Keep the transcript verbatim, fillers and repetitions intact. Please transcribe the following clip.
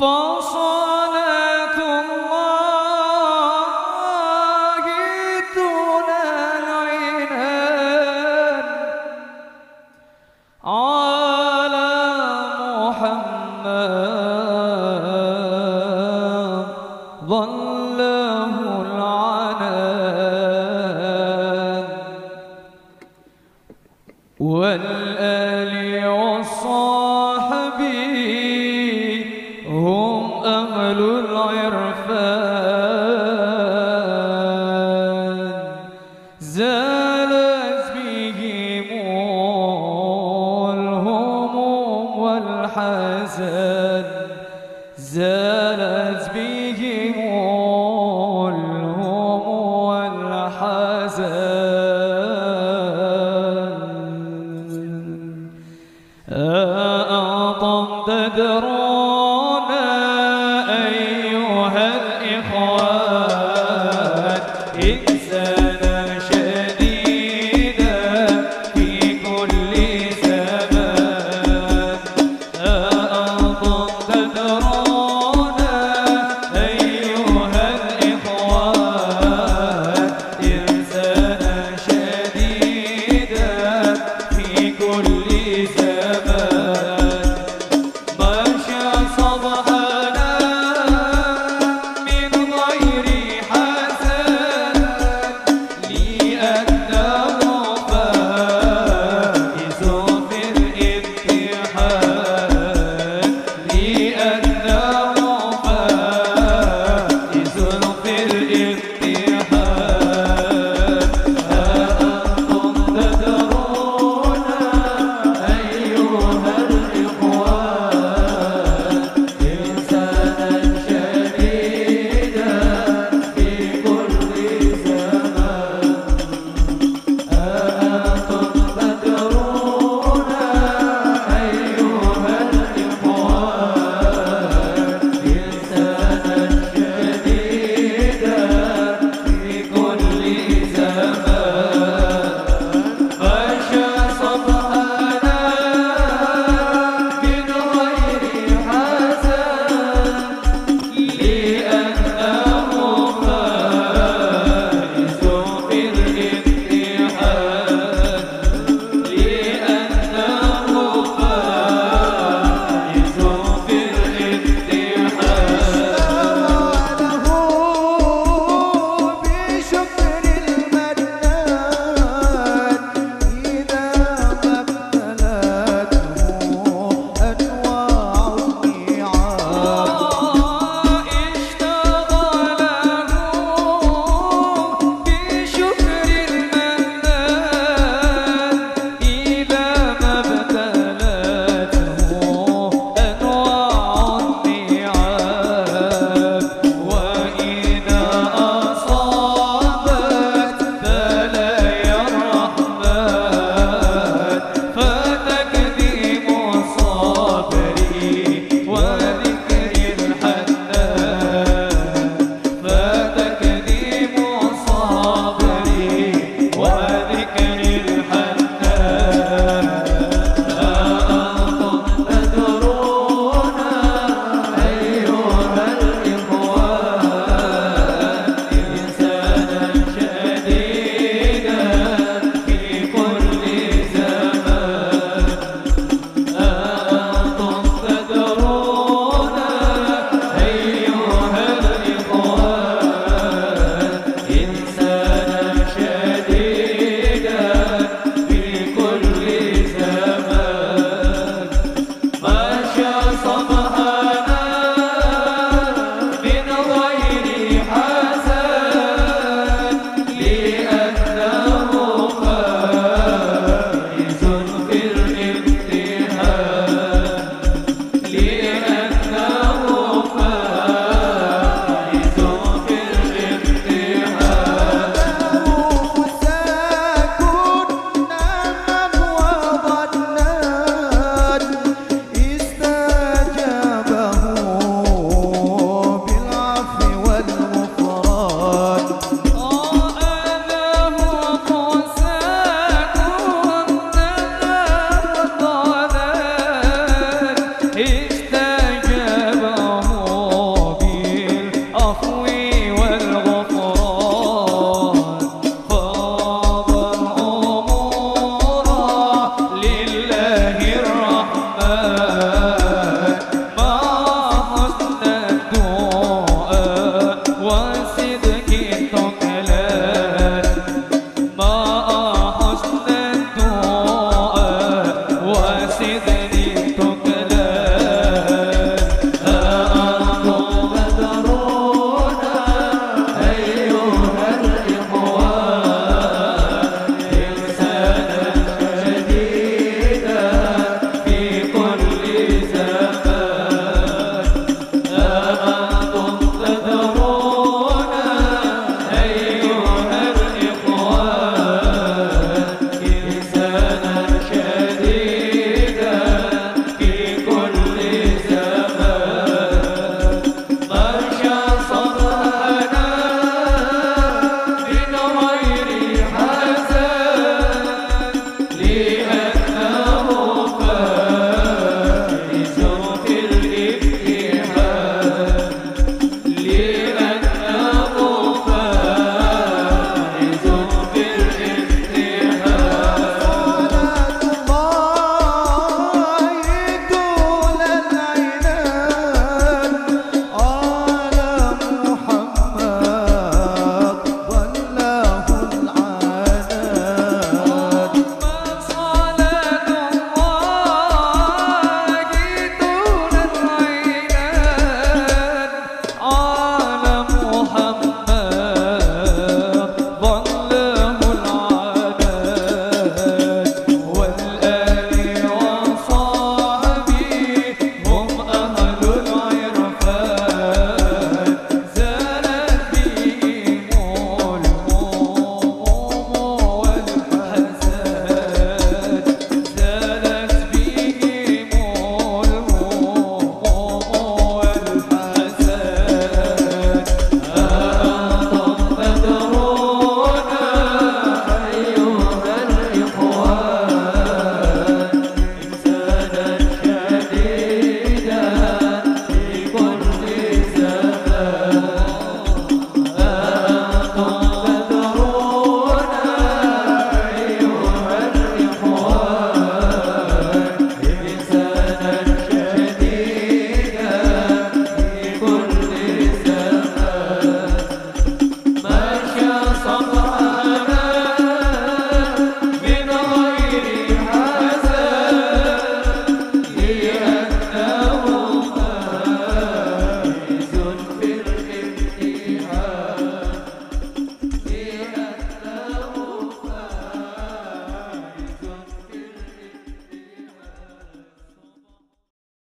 فصلاة الله تنالعينان على محمد ظله العنان والآل والصحبي هم أهل العرفان زالت بهم الهموم والحزن زالت بهم